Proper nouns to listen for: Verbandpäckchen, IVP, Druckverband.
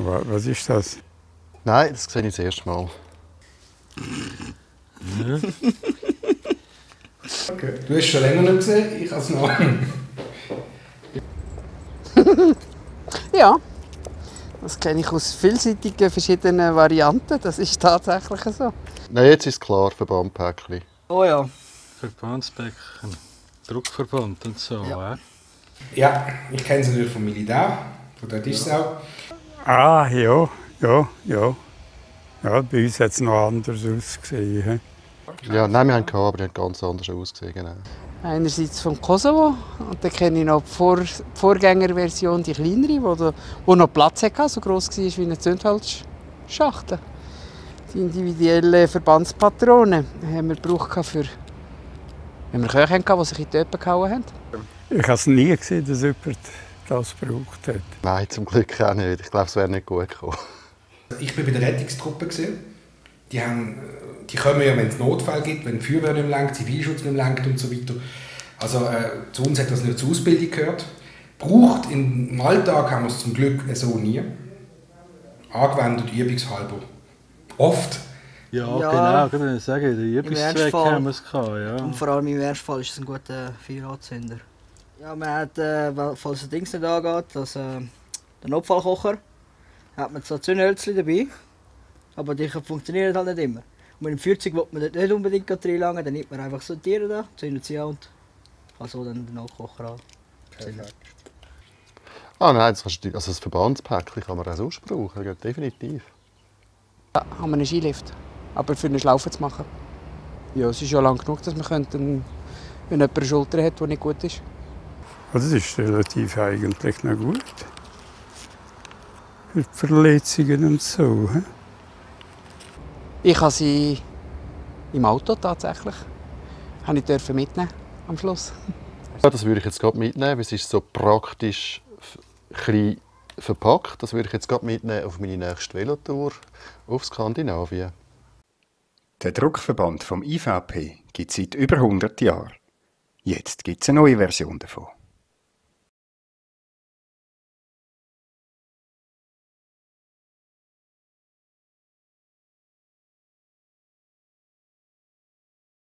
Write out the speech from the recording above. Was ist das? Nein, das sehe ich das erste Mal. Okay. Du hast schon länger nicht gesehen, ich habe es noch. Ja, das kenne ich aus vielseitigen, verschiedenen Varianten. Das ist tatsächlich so. Nein, jetzt ist es klar, Verbandpäckchen. Oh ja. Verbandspäckchen, Druckverband und so, ja. Ja, ich kenne sie nur vom Militär, von dort ist es auch. Ah, ja. Ja, bei uns hat es noch anders ausgesehen. Ja, nein, wir haben es aber die haben ganz anders ausgesehen. Genau. Einerseits vom Kosovo, und dann kenne ich noch die Vorgängerversion, die kleinere, die noch Platz hatte, so gross war wie eine Zündholzschachtel. Die individuellen Verbandspatronen haben wir gebraucht für, wenn wir Köche hatten, die sich in die Öpen gehauen haben. Ich habe es nie gesehen, dass jemand das gebraucht hat. Nein, zum Glück auch nicht. Ich glaube, es wäre nicht gut gekommen. Ich war bei der Rettungstruppe. Die kommen ja, wenn es Notfall gibt, wenn die Feuerwehr nicht mehr lenkt, Zivilschutz nicht mehr lenkt und so weiter. Also zu uns hat das nicht zur Ausbildung gehört. Braucht im Alltag haben wir es zum Glück so nie. Angewendet übungshalber. Oft? Ja, ja, genau, ich sage, den Übungszweck haben wir es gehabt, ja. Und vor allem im ersten Fall ist es ein guter Feueranzünder. Ja, man hat, falls das Ding nicht angeht, den Notfallkocher, hat man so Zündhölzchen dabei, aber die funktionieren halt nicht immer. Und mit dem Feuerzeug will man dort nicht unbedingt reinlangen, dann nimmt man einfach so Tiere da, zündet sie an und kann so dann den Notkocher anzünden. Ah nein, also das Verbandspäckchen kann man auch sonst brauchen, definitiv. Ja, haben wir einen Skilift, aber für eine Schlaufe zu machen. Ja, es ist ja lang genug, dass man könnten, wenn jemand eine Schulter hat, die nicht gut ist. Also das ist relativ eigentlich noch gut. Für Verletzungen und so. He? Ich habe sie im Auto tatsächlich. Ich durfte mitnehmen am Schluss. Ja, das würde ich jetzt gerade mitnehmen, weil es ist so praktisch klein verpackt. Das würde ich jetzt gerade mitnehmen auf meine nächste Velotour auf Skandinavien. Der Druckverband vom IVP gibt es seit über 100 Jahren. Jetzt gibt es eine neue Version davon.